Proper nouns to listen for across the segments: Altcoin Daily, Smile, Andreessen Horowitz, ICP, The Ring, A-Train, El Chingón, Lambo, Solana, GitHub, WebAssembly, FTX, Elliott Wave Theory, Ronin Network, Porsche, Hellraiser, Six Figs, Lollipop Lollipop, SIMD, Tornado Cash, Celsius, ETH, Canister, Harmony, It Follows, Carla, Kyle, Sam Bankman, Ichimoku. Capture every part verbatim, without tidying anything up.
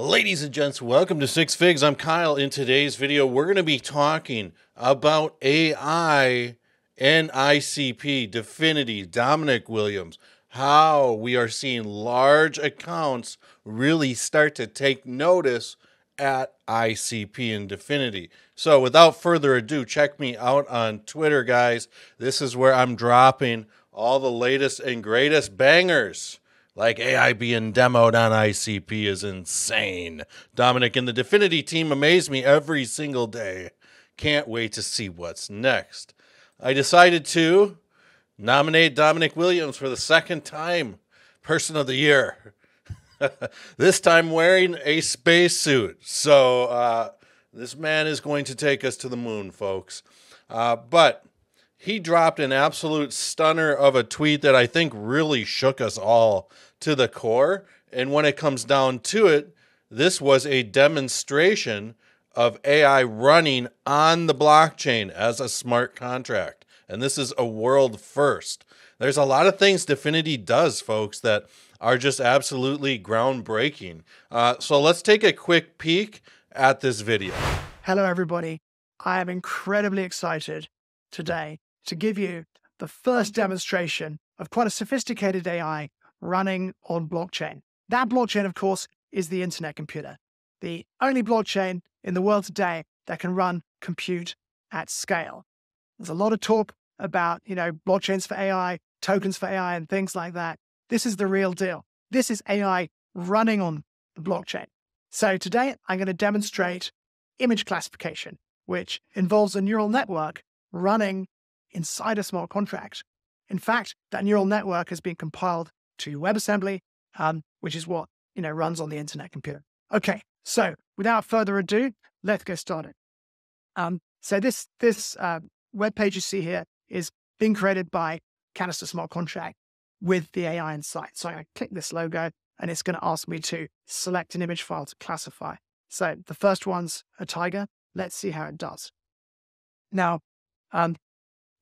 Ladies and gents, welcome to Six Figs. I'm Kyle. In today's video, we're going to be talking about A I and I C P, DFINITY, Dominic Williams, how we are seeing large accounts really start to take notice at I C P and DFINITY. So without further ado, check me out on Twitter, guys. This is where I'm dropping all the latest and greatest bangers. Like A I being demoed on I C P is insane. Dominic and the DFINITY team amaze me every single day. Can't wait to see what's next. I decided to nominate Dominic Williams for the second time, Person of the Year. This time wearing a spacesuit. So uh, this man is going to take us to the moon, folks. Uh, but... He dropped an absolute stunner of a tweet that I think really shook us all to the core. And when it comes down to it, this was a demonstration of A I running on the blockchain as a smart contract. And this is a world first. There's a lot of things DFINITY does, folks, that are just absolutely groundbreaking. Uh, so let's take a quick peek at this video. Hello, everybody. I am incredibly excited today to give you the first demonstration of quite a sophisticated A I running on blockchain. That blockchain, of course, is the internet computer, the only blockchain in the world today that can run compute at scale. There's a lot of talk about, you know, blockchains for A I, tokens for A I, and things like that. This is the real deal. This is A I running on the blockchain. So today I'm going to demonstrate image classification, which involves a neural network running inside a smart contract. In fact, that neural network has been compiled to WebAssembly, um, which is what, you know, runs on the internet computer. Okay, so without further ado, let's get started. Um, so this this uh, web page you see here is being created by Canister smart contract with the A I inside. So I click this logo, and it's going to ask me to select an image file to classify. So the first one's a tiger. Let's see how it does. Now, Um,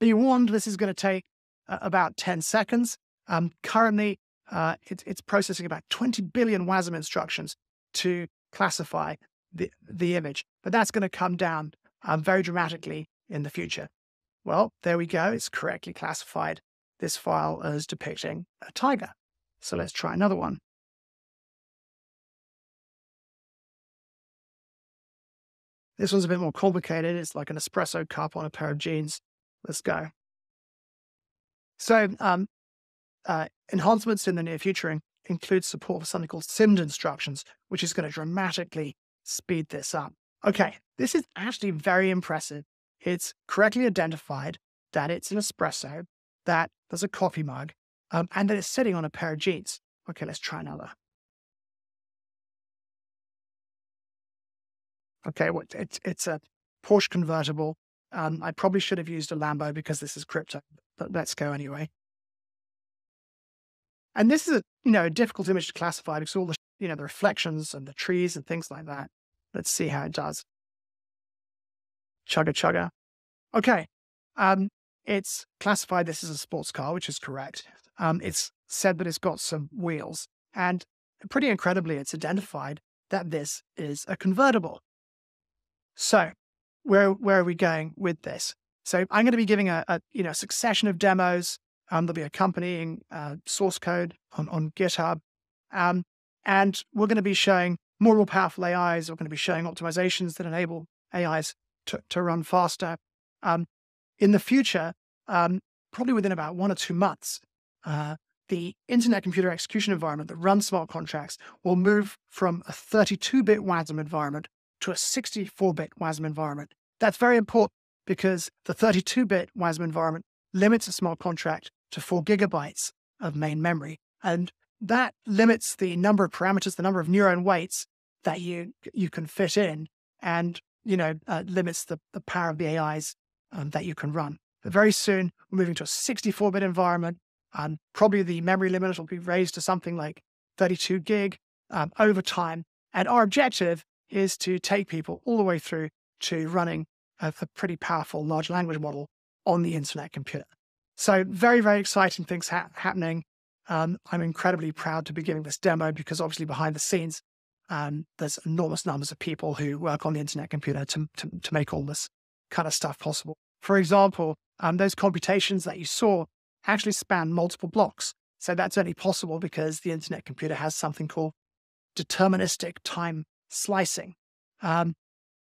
be warned, this is going to take uh, about ten seconds. Um, currently, uh, it, it's processing about twenty billion W A S M instructions to classify the, the image, but that's going to come down um, very dramatically in the future. Well, there we go. It's correctly classified this file as depicting a tiger. So let's try another one. This one's a bit more complicated. It's like an espresso cup on a pair of jeans. Let's go. So um, uh, enhancements in the near future include support for something called S I M D instructions, which is going to dramatically speed this up. Okay, this is actually very impressive. It's correctly identified that it's an espresso, that there's a coffee mug, um, and that it's sitting on a pair of jeans. Okay, let's try another. Okay, well, it's, it's a Porsche convertible. Um, I probably should have used a Lambo because this is crypto, but let's go anyway. And this is a, you know, a difficult image to classify because all the, you know, the reflections and the trees and things like that. Let's see how it does. Chugga chugga. Okay, um, it's classified this as a sports car, which is correct. Um, it's said that it's got some wheels, and pretty incredibly, it's identified that this is a convertible. So where, where are we going with this? So I'm going to be giving a, a you know, succession of demos. Um, there'll be accompanying uh, source code on, on GitHub. Um, and we're going to be showing more and more powerful A Is. We're going to be showing optimizations that enable A Is to, to run faster. Um, in the future, um, probably within about one or two months, uh, the internet computer execution environment that runs smart contracts will move from a thirty-two bit W A S M environment to a sixty-four bit W A S M environment. That's very important because the thirty-two bit W A S M environment limits a smart contract to four gigabytes of main memory. And that limits the number of parameters, the number of neuron weights that you, you can fit in, and, you know, uh, limits the, the power of the A Is um, that you can run. But very soon, we're moving to a sixty-four bit environment. Um, probably the memory limit will be raised to something like thirty-two gig um, over time. And our objective is to take people all the way through to running a, a pretty powerful large language model on the internet computer. So very, very exciting things ha happening. Um, I'm incredibly proud to be giving this demo because obviously behind the scenes, and there's enormous numbers of people who work on the internet computer to, to, to make all this kind of stuff possible. For example, um, those computations that you saw actually span multiple blocks. So that's only possible because the internet computer has something called deterministic time slicing. Um,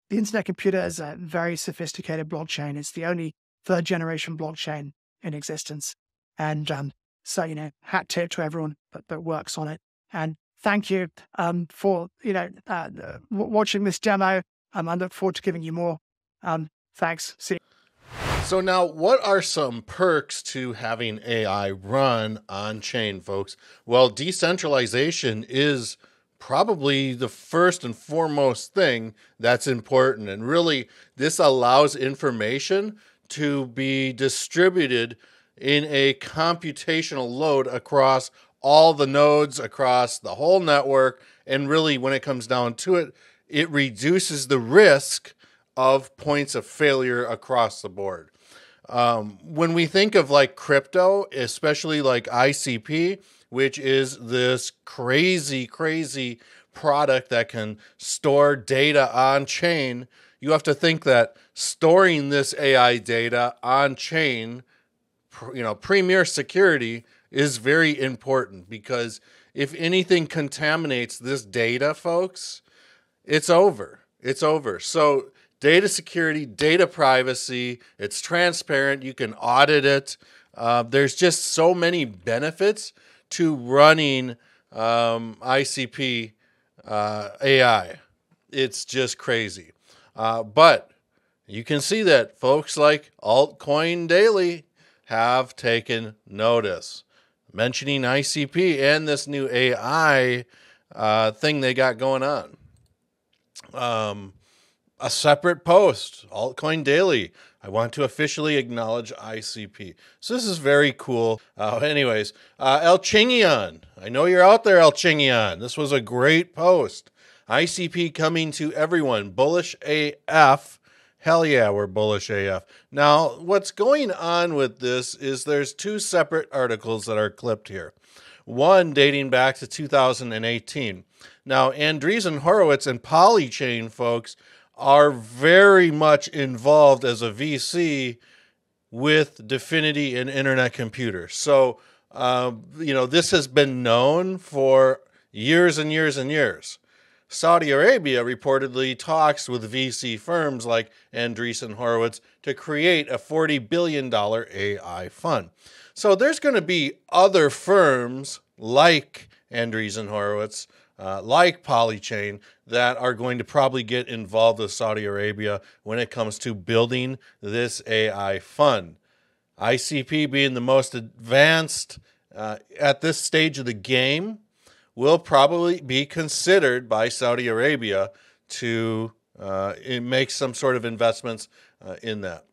the internet computer is a very sophisticated blockchain. It's the only third generation blockchain in existence. And um, so, you know, hat tip to everyone that, that works on it. And thank you um, for, you know, uh, w- watching this demo. Um, I look forward to giving you more. Um, thanks. See you. So now, what are some perks to having A I run on-chain, folks? Well, decentralization is probably the first and foremost thing that's important. And really, this allows information to be distributed in a computational load across all the nodes, across the whole network. And really, when it comes down to it, it reduces the risk of points of failure across the board. Um, when we think of like crypto, especially like I C P, which is this crazy, crazy product that can store data on chain, you have to think that storing this A I data on chain, you know, premier security is very important, because if anything contaminates this data, folks, it's over. It's over. So data security, data privacy, it's transparent, you can audit it. Uh, there's just so many benefits to running um, I C P uh, A I. It's just crazy. Uh, but you can see that folks like Altcoin Daily have taken notice. Mentioning I C P and this new A I uh, thing they got going on. Um... A separate post, Altcoin Daily. I want to officially acknowledge I C P. So this is very cool. Uh, anyways, uh, El Chingón. I know you're out there, El Chingón. This was a great post. I C P coming to everyone. Bullish A F. Hell yeah, we're bullish A F. Now, what's going on with this is there's two separate articles that are clipped here. One dating back to two thousand eighteen. Now, Andreessen Horowitz and Polychain, folks, are very much involved as a V C with DFINITY and internet computers. So, uh, you know, this has been known for years and years and years. Saudi Arabia reportedly talks with V C firms like Andreessen Horowitz to create a forty billion dollar A I fund. So there's going to be other firms like Andreessen Horowitz, Uh, like Polychain, that are going to probably get involved with Saudi Arabia when it comes to building this A I fund. I C P being the most advanced uh, at this stage of the game will probably be considered by Saudi Arabia to uh, make some sort of investments uh, in that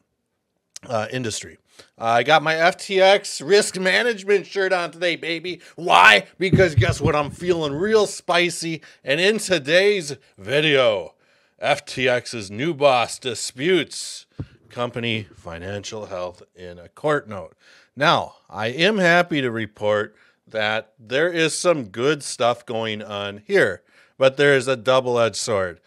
uh, industry. Uh, I got my F T X risk management shirt on today, baby. Why? Because guess what? I'm feeling real spicy. And in today's video, F T X's new boss disputes company financial health in a court note. Now, I am happy to report that there is some good stuff going on here, but there is a double-edged sword.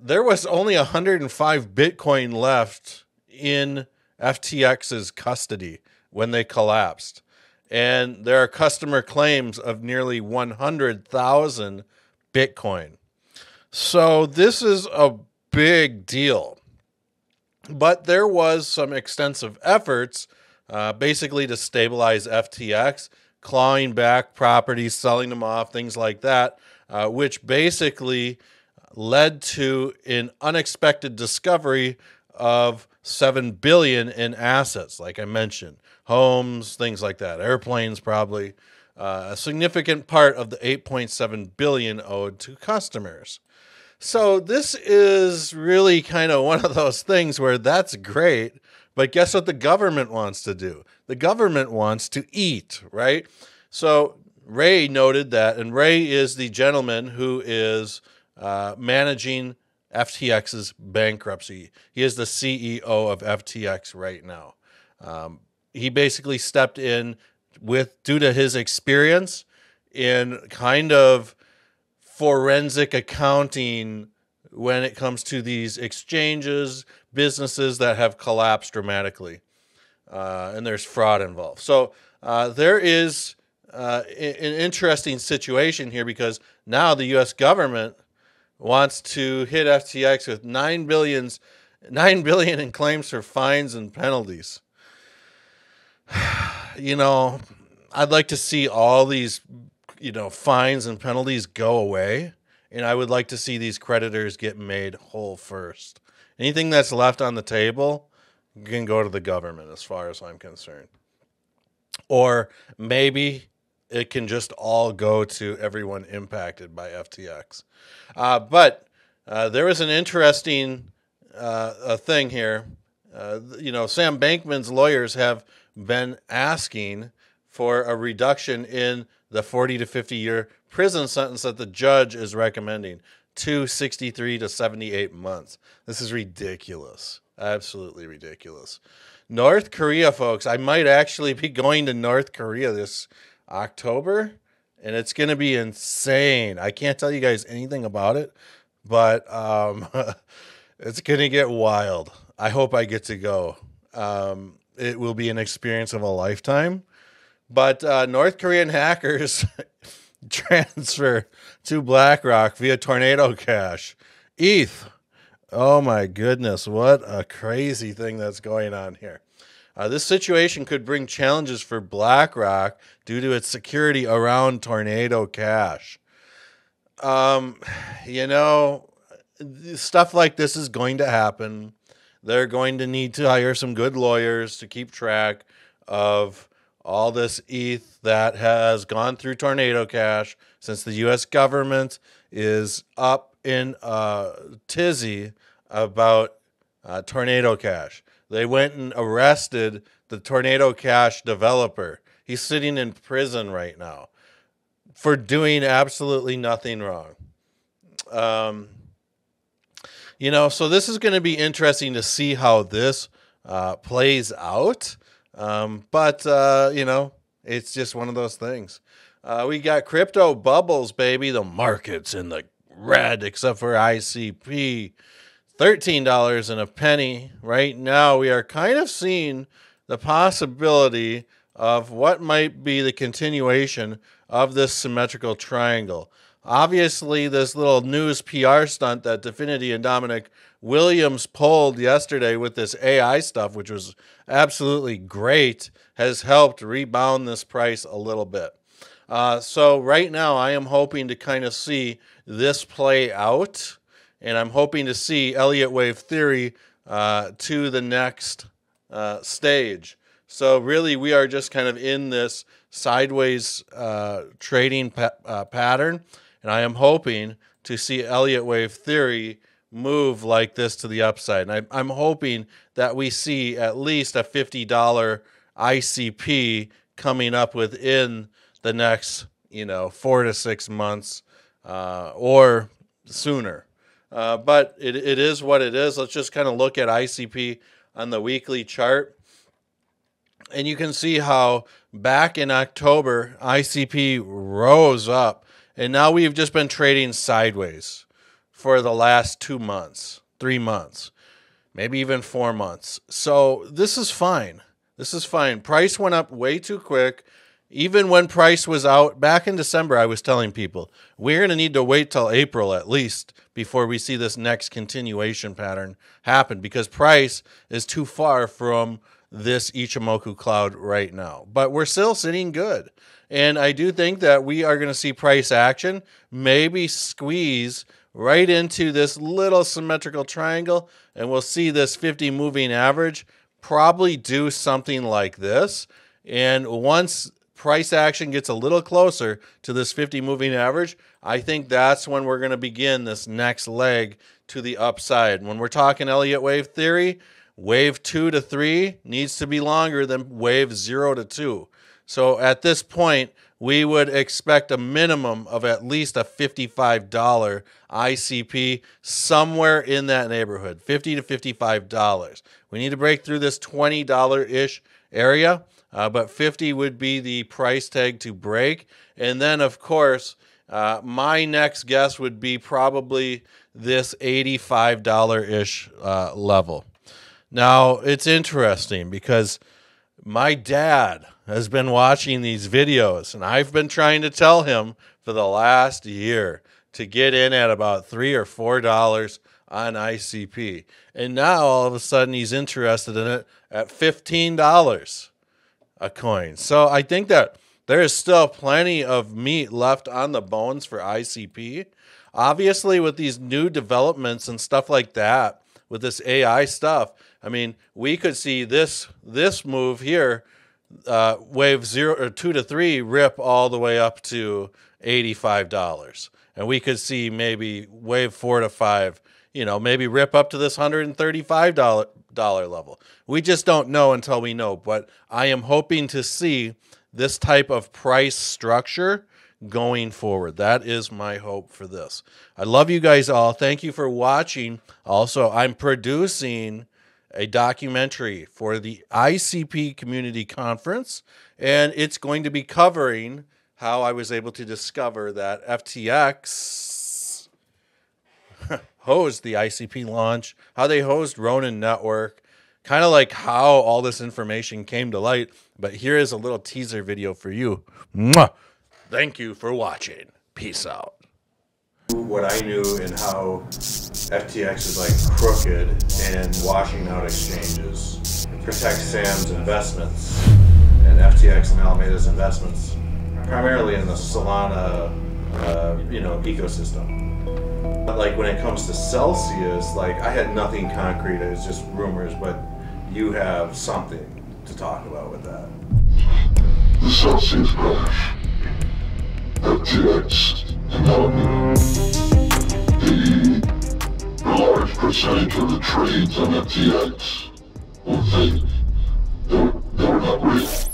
There was only one hundred five Bitcoin left in F T X's custody when they collapsed. And there are customer claims of nearly one hundred thousand Bitcoin. So this is a big deal. But there was some extensive efforts uh, basically to stabilize F T X, clawing back properties, selling them off, things like that, uh, which basically led to an unexpected discovery of seven billion dollars in assets, like I mentioned, homes, things like that, airplanes probably, uh, a significant part of the eight point seven billion dollars owed to customers. So this is really kind of one of those things where that's great, but guess what the government wants to do? The government wants to eat, right? So Ray noted that, and Ray is the gentleman who is uh, managing F T X's bankruptcy. He is the C E O of F T X right now. Um, he basically stepped in with, due to his experience in kind of forensic accounting when it comes to these exchanges, businesses that have collapsed dramatically, uh, and there's fraud involved. So uh, there is uh, an interesting situation here, because now the U S government wants to hit F T X with nine billions, nine billion in claims for fines and penalties. You know, I'd like to see all these, you know, fines and penalties go away, and I would like to see these creditors get made whole first. Anything that's left on the table can go to the government, as far as I'm concerned. Or maybe it can just all go to everyone impacted by F T X. Uh, but uh, there is an interesting uh, a thing here. Uh, you know, Sam Bankman's lawyers have been asking for a reduction in the forty to fifty year prison sentence that the judge is recommending to sixty-three to seventy-eight months. This is ridiculous. Absolutely ridiculous. North Korea, folks, I might actually be going to North Korea this October, and it's going to be insane. I can't tell you guys anything about it, but um, it's going to get wild. I hope I get to go. Um, it will be an experience of a lifetime. But uh, North Korean hackers transfer to BlackRock via Tornado Cash E T H. Oh my goodness, what a crazy thing that's going on here. Uh, this situation could bring challenges for BlackRock due to its security around Tornado Cash. Um, you know, stuff like this is going to happen. They're going to need to hire some good lawyers to keep track of all this E T H that has gone through Tornado Cash, since the U S government is up in a tizzy about uh, Tornado Cash. They went and arrested the Tornado Cash developer. He's sitting in prison right now for doing absolutely nothing wrong. Um, you know, so this is going to be interesting to see how this uh, plays out. Um, but, uh, you know, it's just one of those things. Uh, we got crypto bubbles, baby. The market's in the red, except for I C P. thirteen dollars and a penny. Right now, we are kind of seeing the possibility of what might be the continuation of this symmetrical triangle. Obviously, this little news P R stunt that DFINITY and Dominic Williams pulled yesterday with this A I stuff, which was absolutely great, has helped rebound this price a little bit. Uh, so right now, I am hoping to kind of see this play out, and I'm hoping to see Elliott Wave Theory uh, to the next uh, stage. So really, we are just kind of in this sideways uh, trading pa uh, pattern. And I am hoping to see Elliott Wave Theory move like this to the upside. And I, I'm hoping that we see at least a fifty dollar I C P coming up within the next, you know, four to six months uh, or sooner. Uh, but it, it is what it is. Let's just kind of look at I C P on the weekly chart. And you can see how back in October, I C P rose up. And now we've just been trading sideways for the last two months, three months, maybe even four months. So this is fine. This is fine. Price went up way too quick. Even when price was out back in December, I was telling people, we're going to need to wait till April at least before we see this next continuation pattern happen, because price is too far from this Ichimoku cloud right now. But we're still sitting good. And I do think that we are going to see price action, maybe squeeze right into this little symmetrical triangle, and we'll see this fifty moving average probably do something like this. And once price action gets a little closer to this fifty moving average, I think that's when we're going to begin this next leg to the upside. When we're talking Elliott Wave Theory, wave two to three needs to be longer than wave zero to two. So at this point, we would expect a minimum of at least a fifty-five dollar I C P, somewhere in that neighborhood, fifty to fifty-five dollars. We need to break through this twenty dollar-ish area, uh, but fifty would be the price tag to break. And then, of course, Uh, my next guess would be probably this eighty-five dollar-ish uh, level. Now, it's interesting because my dad has been watching these videos, and I've been trying to tell him for the last year to get in at about three or four dollars on I C P. And now all of a sudden he's interested in it at fifteen dollars a coin. So I think that there is still plenty of meat left on the bones for I C P. Obviously, with these new developments and stuff like that, with this A I stuff, I mean, we could see this this move here, uh, wave zero or two to three, rip all the way up to eighty-five dollars, and we could see maybe wave four to five, you know, maybe rip up to this one hundred thirty-five dollar level. We just don't know until we know. But I am hoping to see this type of price structure going forward. That is my hope for this. I love you guys all. Thank you for watching. Also, I'm producing a documentary for the I C P Community Conference, and it's going to be covering how I was able to discover that F T X hosed the I C P launch, how they hosed Ronin Network, kind of like how all this information came to light. But here is a little teaser video for you. Mwah! Thank you for watching. Peace out. What I knew and how F T X is like crooked and washing out exchanges, protect Sam's investments and F T X and Alameda's investments, primarily in the Solana, uh, you know, ecosystem. But like when it comes to Celsius, like I had nothing concrete. It was just rumors, but you have something to talk about with that. The Celsius crash. F T X and Harmony. The large percentage of the trades on F T X were fake. They were, they were not real.